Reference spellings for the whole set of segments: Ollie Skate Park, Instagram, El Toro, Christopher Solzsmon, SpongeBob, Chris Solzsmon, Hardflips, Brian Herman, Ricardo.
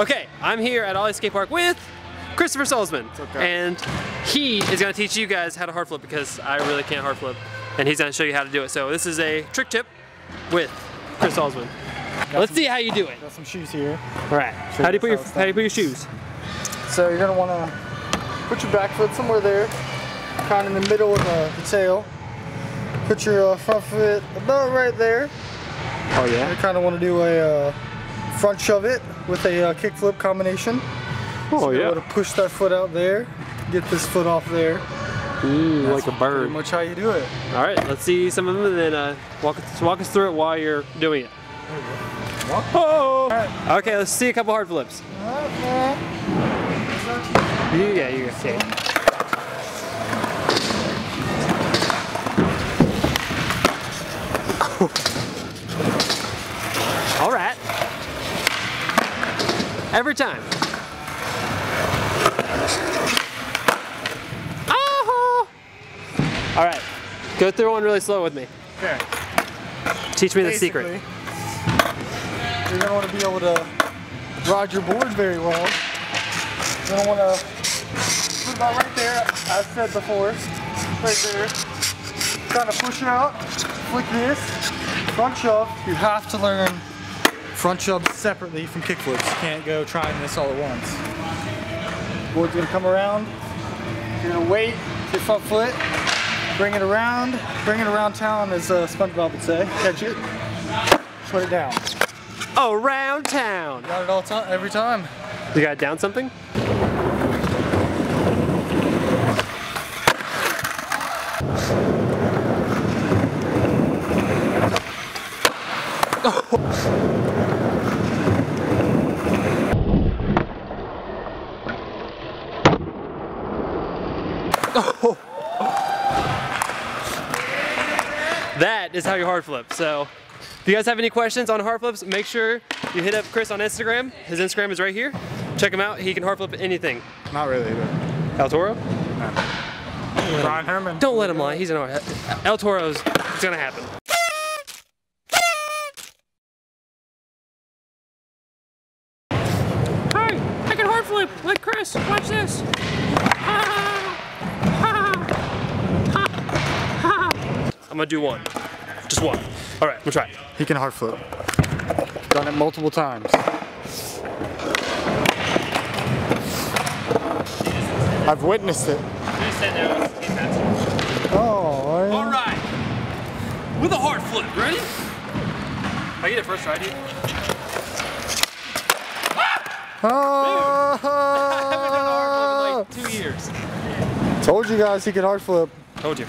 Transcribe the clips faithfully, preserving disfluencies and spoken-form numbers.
Okay, I'm here at Ollie Skate Park with Christopher Solzsmon. Okay. And he is gonna teach you guys how to hard flip because I really can't hard flip. And he's gonna show you how to do it. So this is a trick tip with Chris Solzsmon. Let's some, see how you do it. Got some shoes here. All right, how do you put your, how do you put your shoes? So you're gonna wanna put your back foot somewhere there, kind of in the middle of uh, the tail. Put your uh, front foot about right there. Oh yeah. You kind of want to do a uh, front shove it with a uh, kickflip combination. Oh so yeah. You want to push that foot out there, get this foot off there. Ooh, that's like a bird. Pretty much how you do it. All right, let's see some of them and then uh, walk us, walk us through it while you're doing it. Oh. Right. Okay, let's see a couple hard flips. Okay. Yeah, you can see. All right. Every time. Oh! All right. Go through one really slow with me. Okay. Teach me Basically, the secret. You're gonna want to be able to ride your board very well. You're gonna want to put that right there. I said before, right there. Kind of push it out. Flick this. Front shove. You have to learn front shoves separately from kickflips. You can't go trying this all at once. Board's gonna come around, you're gonna wait, your front foot, bring it around, bring it around town as uh, SpongeBob would say. Catch it, put it down. Around town. Got it all time, every time. You got it down something? Oh. That is how you hard flip. So if you guys have any questions on hard flips, make sure you hit up Chris on Instagram. His Instagram is right here. Check him out. He can hard flip anything. Not really, but El Toro? No. Brian Herman. Don't let him lie. He's an art. El Toro's, it's gonna happen. Flip like Chris, watch this. I'm gonna do one. Just one. Alright, we'll try. He can hard flip. Done it multiple times. I've witnessed it. Oh, yeah. Alright. With a hard flip, ready? I get it first try, dude. Oh! Dude, I haven't done a hard flip in like two years. Told you guys he could hard flip. Told you.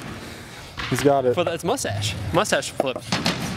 He's got it. But that's mustache. Mustache flip.